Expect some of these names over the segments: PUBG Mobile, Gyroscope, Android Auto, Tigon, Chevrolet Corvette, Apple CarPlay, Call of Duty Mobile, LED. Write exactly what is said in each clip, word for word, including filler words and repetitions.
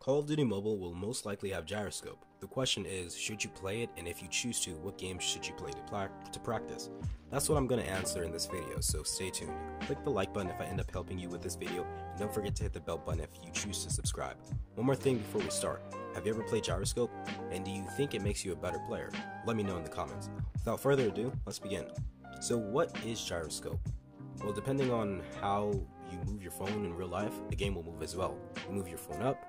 Call of Duty Mobile will most likely have Gyroscope. The question is, should you play it, and if you choose to, what games should you play to, pla to practice? That's what I'm going to answer in this video, so stay tuned. Click the like button if I end up helping you with this video, and don't forget to hit the bell button if you choose to subscribe. One more thing before we start, have you ever played Gyroscope, and do you think it makes you a better player? Let me know in the comments. Without further ado, let's begin. So what is Gyroscope? Well, depending on how you move your phone in real life, the game will move as well. You move your phone up,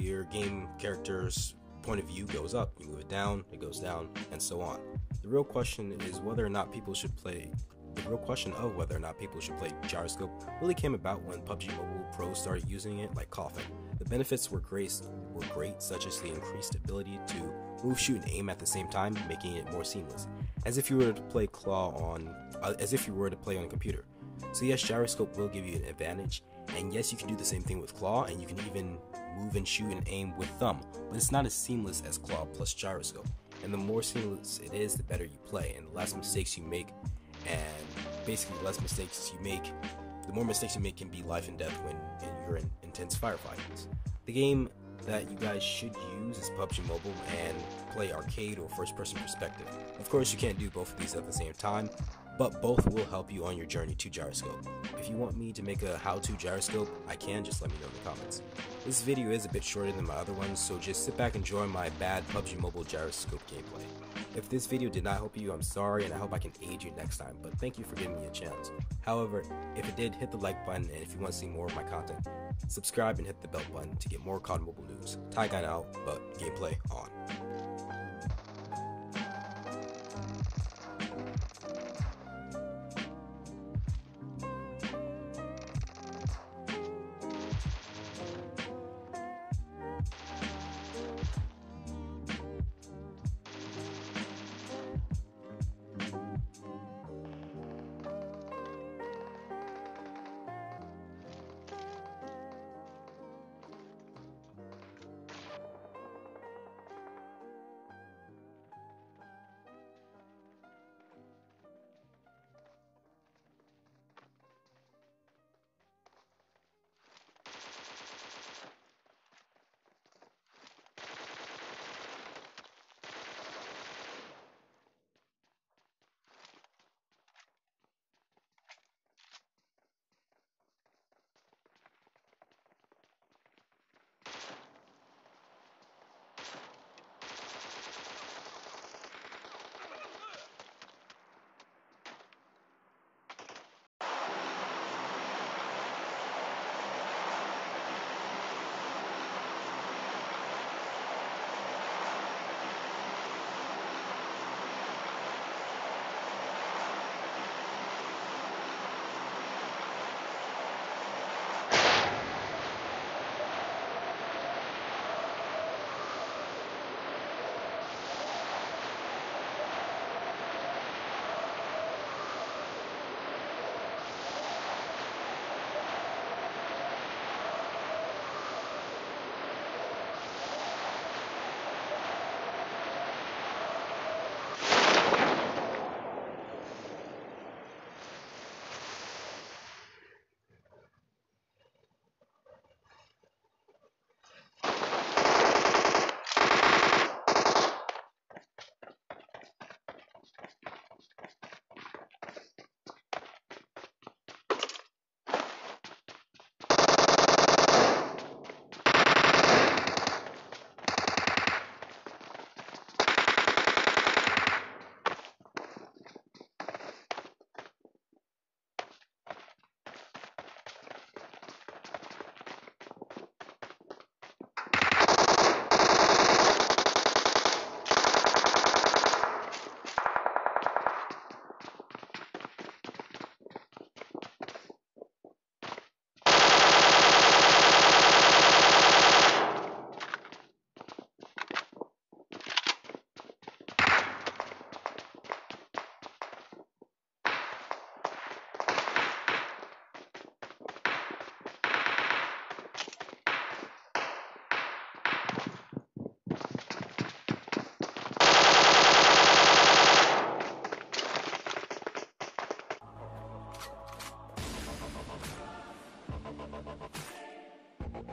your game character's point of view goes up, you move it down, it goes down, and so on. The real question is whether or not people should play, the real question of whether or not people should play Gyroscope really came about when P U B G Mobile Pro started using it like coughing. The benefits were great, were great, such as the increased ability to move, shoot, and aim at the same time, making it more seamless, as if you were to play claw on, uh, as if you were to play on a computer. So yes, Gyroscope will give you an advantage, and yes, you can do the same thing with claw, and you can even move and shoot and aim with thumb, but it's not as seamless as claw plus Gyroscope, and the more seamless it is, the better you play, and the less mistakes you make, and basically the less mistakes you make, the more mistakes you make can be life and death when you're in intense firefights. The game that you guys should use is P U B G Mobile, and play arcade or first person perspective. Of course, you can't do both of these at the same time, but both will help you on your journey to Gyroscope. If you want me to make a how-to Gyroscope, I can, just let me know in the comments. This video is a bit shorter than my other ones, so just sit back and enjoy my bad P U B G Mobile Gyroscope gameplay. If this video did not help you, I'm sorry, and I hope I can aid you next time, but thank you for giving me a chance. However, if it did, hit the like button, and if you want to see more of my content, subscribe and hit the bell button to get more Call of Duty Mobile news. Tigon out, but gameplay on.